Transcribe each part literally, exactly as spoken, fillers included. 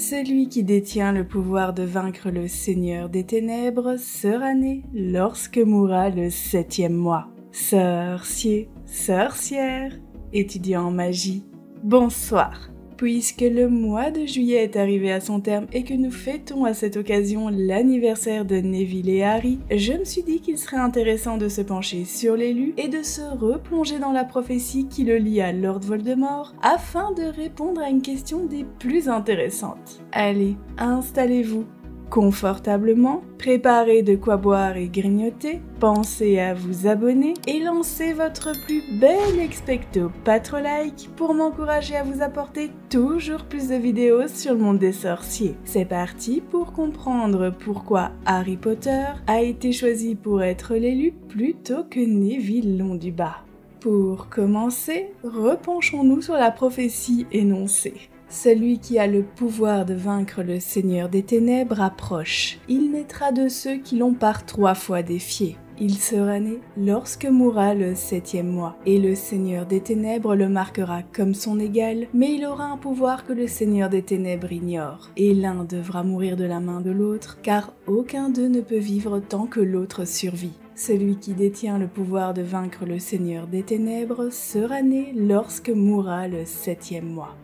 Celui qui détient le pouvoir de vaincre le Seigneur des Ténèbres sera né lorsque mourra le septième mois. Sorcier, sorcière, étudiant en magie, bonsoir. Puisque le mois de juillet est arrivé à son terme et que nous fêtons à cette occasion l'anniversaire de Neville et Harry, je me suis dit qu'il serait intéressant de se pencher sur l'élu et de se replonger dans la prophétie qui le lie à Lord Voldemort afin de répondre à une question des plus intéressantes. Allez, installez-vous confortablement, préparez de quoi boire et grignoter, pensez à vous abonner et lancez votre plus belle Expecto Patronum pour m'encourager à vous apporter toujours plus de vidéos sur le monde des sorciers. C'est parti pour comprendre pourquoi Harry Potter a été choisi pour être l'élu plutôt que Neville Longbottom. Pour commencer, repenchons-nous sur la prophétie énoncée. Celui qui a le pouvoir de vaincre le Seigneur des Ténèbres approche. Il naîtra de ceux qui l'ont par trois fois défié. Il sera né lorsque mourra le septième mois, et le Seigneur des Ténèbres le marquera comme son égal, mais il aura un pouvoir que le Seigneur des Ténèbres ignore, et l'un devra mourir de la main de l'autre, car aucun d'eux ne peut vivre tant que l'autre survit. Celui qui détient le pouvoir de vaincre le Seigneur des Ténèbres sera né lorsque mourra le septième mois.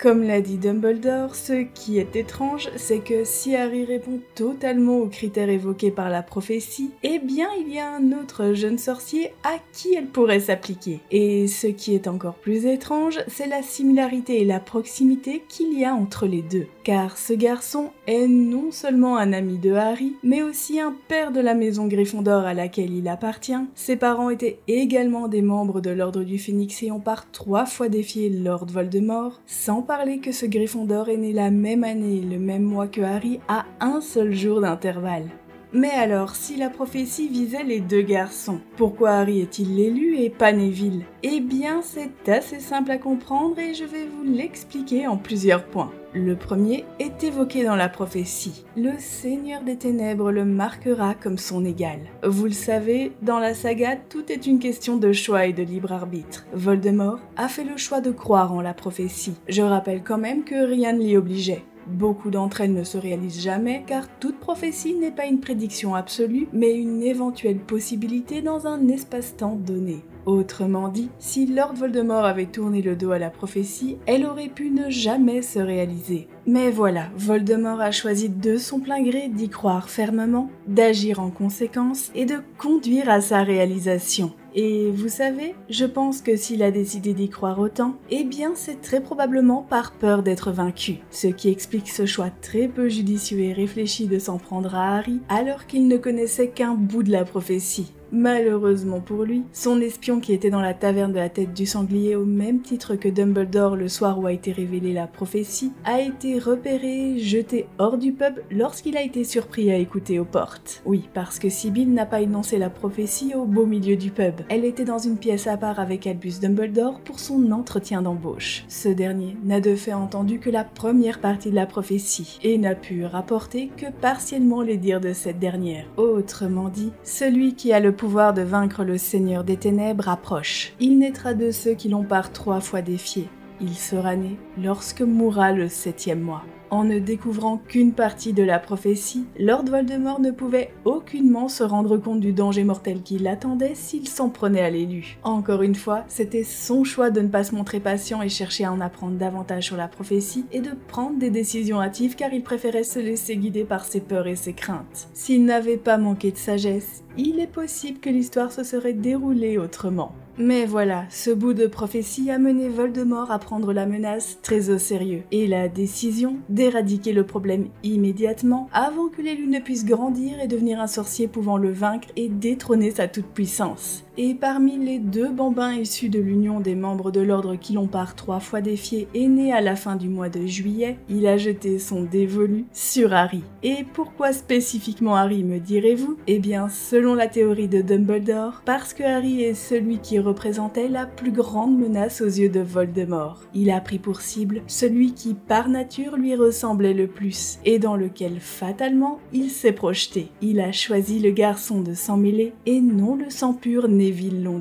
Comme l'a dit Dumbledore, ce qui est étrange, c'est que si Harry répond totalement aux critères évoqués par la prophétie, eh bien il y a un autre jeune sorcier à qui elle pourrait s'appliquer. Et ce qui est encore plus étrange, c'est la similarité et la proximité qu'il y a entre les deux. Car ce garçon est non seulement un ami de Harry, mais aussi un père de la maison Gryffondor à laquelle il appartient. Ses parents étaient également des membres de l'Ordre du Phénix et ont par trois fois défié Lord Voldemort, sans parler que ce Gryffondor est né la même année et le même mois que Harry à un seul jour d'intervalle. Mais alors, si la prophétie visait les deux garçons, pourquoi Harry est-il l'élu et pas Neville? Eh bien, c'est assez simple à comprendre et je vais vous l'expliquer en plusieurs points. Le premier est évoqué dans la prophétie. Le Seigneur des Ténèbres le marquera comme son égal. Vous le savez, dans la saga, tout est une question de choix et de libre arbitre. Voldemort a fait le choix de croire en la prophétie. Je rappelle quand même que rien ne l'y obligeait. Beaucoup d'entre elles ne se réalisent jamais, car toute prophétie n'est pas une prédiction absolue, mais une éventuelle possibilité dans un espace-temps donné. Autrement dit, si Lord Voldemort avait tourné le dos à la prophétie, elle aurait pu ne jamais se réaliser. Mais voilà, Voldemort a choisi de son plein gré d'y croire fermement, d'agir en conséquence et de conduire à sa réalisation. Et vous savez, je pense que s'il a décidé d'y croire autant, eh bien c'est très probablement par peur d'être vaincu. Ce qui explique ce choix très peu judicieux et réfléchi de s'en prendre à Harry, alors qu'il ne connaissait qu'un bout de la prophétie. Malheureusement pour lui, son espion qui était dans la taverne de la tête du sanglier au même titre que Dumbledore le soir où a été révélée la prophétie, a été repéré, jeté hors du pub lorsqu'il a été surpris à écouter aux portes. Oui, parce que Sybille n'a pas énoncé la prophétie au beau milieu du pub. Elle était dans une pièce à part avec Albus Dumbledore pour son entretien d'embauche. Ce dernier n'a de fait entendu que la première partie de la prophétie et n'a pu rapporter que partiellement les dires de cette dernière. Autrement dit, celui qui a le pouvoir de vaincre le Seigneur des Ténèbres approche. Il naîtra de ceux qui l'ont par trois fois défié. Il sera né lorsque mourra le septième mois. En ne découvrant qu'une partie de la prophétie, Lord Voldemort ne pouvait aucunement se rendre compte du danger mortel qui l'attendait s'il s'en prenait à l'élu. Encore une fois, c'était son choix de ne pas se montrer patient et chercher à en apprendre davantage sur la prophétie et de prendre des décisions hâtives car il préférait se laisser guider par ses peurs et ses craintes. S'il n'avait pas manqué de sagesse, il est possible que l'histoire se serait déroulée autrement. Mais voilà, ce bout de prophétie a mené Voldemort à prendre la menace très au sérieux et la décision d'éradiquer le problème immédiatement avant que l'élu ne puisse grandir et devenir un sorcier pouvant le vaincre et détrôner sa toute-puissance. Et parmi les deux bambins issus de l'union des membres de l'ordre qui l'ont par trois fois défié et né à la fin du mois de juillet, il a jeté son dévolu sur Harry. Et pourquoi spécifiquement Harry, me direz-vous? Eh bien, selon la théorie de Dumbledore, parce que Harry est celui qui représentait la plus grande menace aux yeux de Voldemort. Il a pris pour cible celui qui, par nature, lui ressemblait le plus et dans lequel, fatalement, il s'est projeté. Il a choisi le garçon de sang mêlé et non le sang pur Neville Longbottom.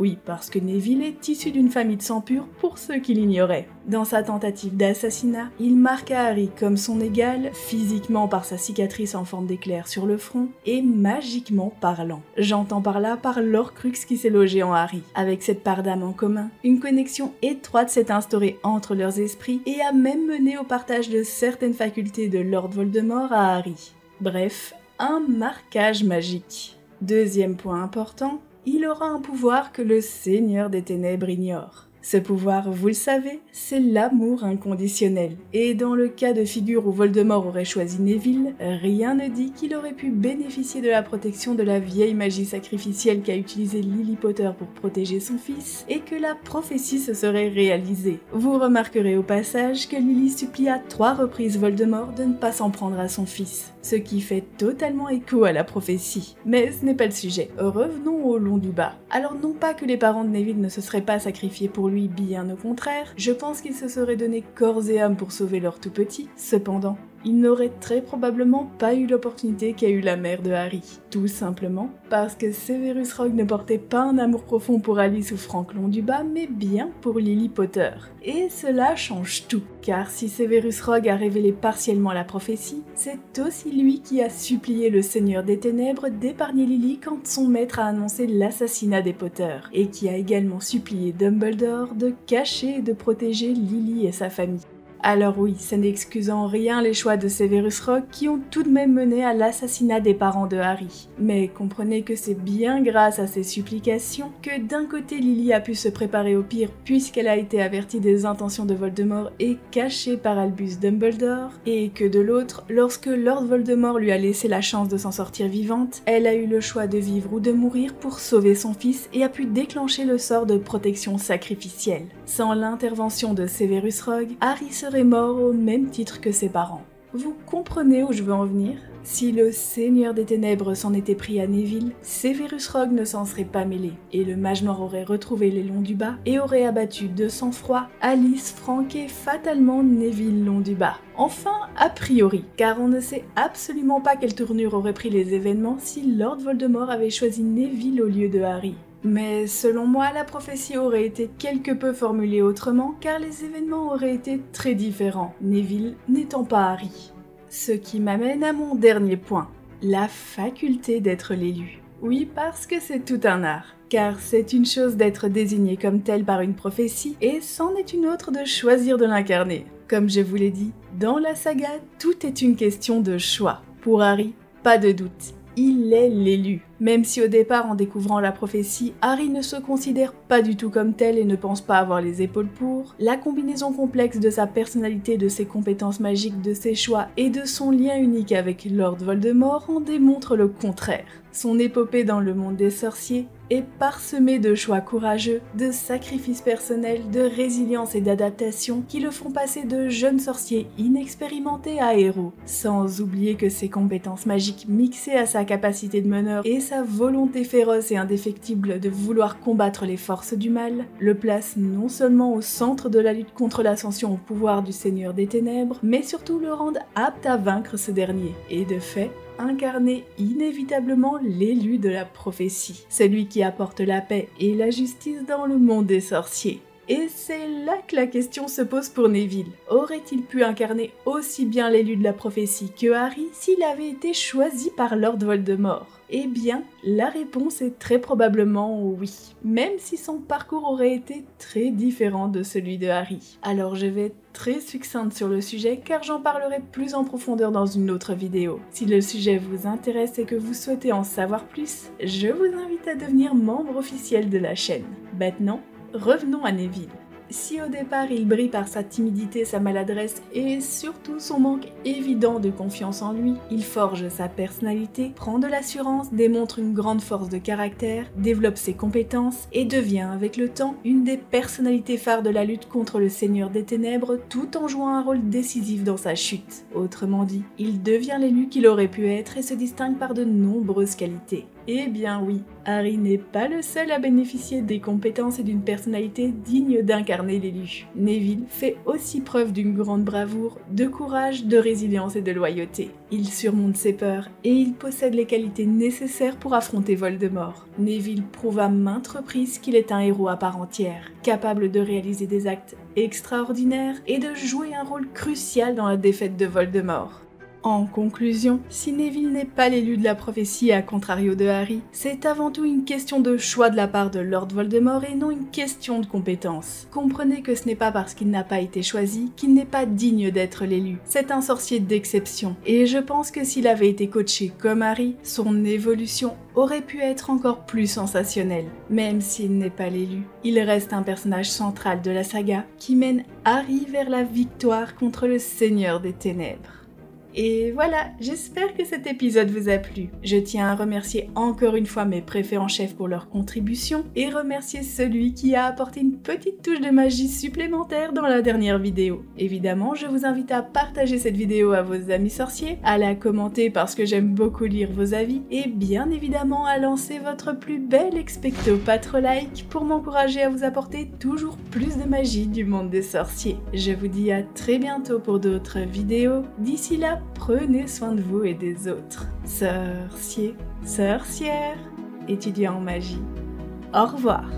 Oui, parce que Neville est issu d'une famille de sang pur pour ceux qui l'ignoraient. Dans sa tentative d'assassinat, il marqua Harry comme son égal, physiquement par sa cicatrice en forme d'éclair sur le front et magiquement parlant. J'entends par là par l'Orcrux qui s'est logé en Harry. Avec cette part d'âme en commun, une connexion étroite s'est instaurée entre leurs esprits et a même mené au partage de certaines facultés de Lord Voldemort à Harry. Bref, un marquage magique. Deuxième point important, il aura un pouvoir que le Seigneur des Ténèbres ignore. Ce pouvoir, vous le savez, c'est l'amour inconditionnel. Et dans le cas de figure où Voldemort aurait choisi Neville, rien ne dit qu'il aurait pu bénéficier de la protection de la vieille magie sacrificielle qu'a utilisée Lily Potter pour protéger son fils, et que la prophétie se serait réalisée. Vous remarquerez au passage que Lily supplie à trois reprises Voldemort de ne pas s'en prendre à son fils, ce qui fait totalement écho à la prophétie. Mais ce n'est pas le sujet. Revenons au Longbottom. Alors non pas que les parents de Neville ne se seraient pas sacrifiés pour lui, bien au contraire, je pense qu'ils se seraient donné corps et âme pour sauver leur tout petit. Cependant, ils n'auraient très probablement pas eu l'opportunité qu'a eu la mère de Harry. Tout simplement parce que Severus Rogue ne portait pas un amour profond pour Alice ou Frank Longbottom, mais bien pour Lily Potter. Et cela change tout, car si Severus Rogue a révélé partiellement la prophétie, c'est aussi lui qui a supplié le Seigneur des Ténèbres d'épargner Lily quand son maître a annoncé l'assassinat des Potter, et qui a également supplié Dumbledore de cacher et de protéger Lily et sa famille. Alors oui, ça n'excuse en rien les choix de Severus Rogue qui ont tout de même mené à l'assassinat des parents de Harry. Mais comprenez que c'est bien grâce à ces supplications que d'un côté Lily a pu se préparer au pire puisqu'elle a été avertie des intentions de Voldemort et cachée par Albus Dumbledore, et que de l'autre, lorsque Lord Voldemort lui a laissé la chance de s'en sortir vivante, elle a eu le choix de vivre ou de mourir pour sauver son fils et a pu déclencher le sort de protection sacrificielle. Sans l'intervention de Severus Rogue, Harry se serait mort au même titre que ses parents. Vous comprenez où je veux en venir? Si le Seigneur des Ténèbres s'en était pris à Neville, Severus Rogue ne s'en serait pas mêlé, et le mage noir aurait retrouvé les Longbottom et aurait abattu de sang-froid Alice, Frank et fatalement Neville Longbottom. Enfin, a priori, car on ne sait absolument pas quelle tournure auraient pris les événements si Lord Voldemort avait choisi Neville au lieu de Harry. Mais selon moi, la prophétie aurait été quelque peu formulée autrement car les événements auraient été très différents, Neville n'étant pas Harry. Ce qui m'amène à mon dernier point, la faculté d'être l'élu. Oui, parce que c'est tout un art. Car c'est une chose d'être désigné comme tel par une prophétie et c'en est une autre de choisir de l'incarner. Comme je vous l'ai dit, dans la saga, tout est une question de choix. Pour Harry, pas de doute. Il est l'élu. Même si au départ, en découvrant la prophétie, Harry ne se considère pas du tout comme tel et ne pense pas avoir les épaules pour, la combinaison complexe de sa personnalité, de ses compétences magiques, de ses choix et de son lien unique avec Lord Voldemort en démontre le contraire. Son épopée dans le monde des sorciers est parsemée de choix courageux, de sacrifices personnels, de résilience et d'adaptation qui le font passer de jeune sorcier inexpérimenté à héros, sans oublier que ses compétences magiques mixées à sa capacité de meneur et sa volonté féroce et indéfectible de vouloir combattre les forces du mal le place non seulement au centre de la lutte contre l'ascension au pouvoir du Seigneur des Ténèbres, mais surtout le rendent apte à vaincre ce dernier, et de fait, incarner inévitablement l'élu de la prophétie, celui qui apporte la paix et la justice dans le monde des sorciers. Et c'est là que la question se pose pour Neville. Aurait-il pu incarner aussi bien l'élu de la prophétie que Harry s'il avait été choisi par Lord Voldemort? Eh bien, la réponse est très probablement oui, même si son parcours aurait été très différent de celui de Harry. Alors je vais être très succincte sur le sujet car j'en parlerai plus en profondeur dans une autre vidéo. Si le sujet vous intéresse et que vous souhaitez en savoir plus, je vous invite à devenir membre officiel de la chaîne. Maintenant, revenons à Neville. Si au départ il brille par sa timidité, sa maladresse et surtout son manque évident de confiance en lui, il forge sa personnalité, prend de l'assurance, démontre une grande force de caractère, développe ses compétences et devient avec le temps une des personnalités phares de la lutte contre le Seigneur des Ténèbres tout en jouant un rôle décisif dans sa chute. Autrement dit, il devient l'élu qu'il aurait pu être et se distingue par de nombreuses qualités. Eh bien oui, Harry n'est pas le seul à bénéficier des compétences et d'une personnalité digne d'incarner l'élu. Neville fait aussi preuve d'une grande bravoure, de courage, de résilience et de loyauté. Il surmonte ses peurs et il possède les qualités nécessaires pour affronter Voldemort. Neville prouve à maintes reprises qu'il est un héros à part entière, capable de réaliser des actes extraordinaires et de jouer un rôle crucial dans la défaite de Voldemort. En conclusion, si Neville n'est pas l'élu de la prophétie à contrario de Harry, c'est avant tout une question de choix de la part de Lord Voldemort et non une question de compétence. Comprenez que ce n'est pas parce qu'il n'a pas été choisi qu'il n'est pas digne d'être l'élu. C'est un sorcier d'exception, et je pense que s'il avait été coaché comme Harry, son évolution aurait pu être encore plus sensationnelle. Même s'il n'est pas l'élu, il reste un personnage central de la saga qui mène Harry vers la victoire contre le Seigneur des Ténèbres. Et voilà, j'espère que cet épisode vous a plu. Je tiens à remercier encore une fois mes préfets en chef pour leur contribution et remercier celui qui a apporté une petite touche de magie supplémentaire dans la dernière vidéo. Évidemment, je vous invite à partager cette vidéo à vos amis sorciers, à la commenter parce que j'aime beaucoup lire vos avis et bien évidemment à lancer votre plus belle Expecto Patronum pour m'encourager à vous apporter toujours plus de magie du monde des sorciers. Je vous dis à très bientôt pour d'autres vidéos. D'ici là, prenez soin de vous et des autres. Sorciers, sorcières, étudiants en magie. Au revoir.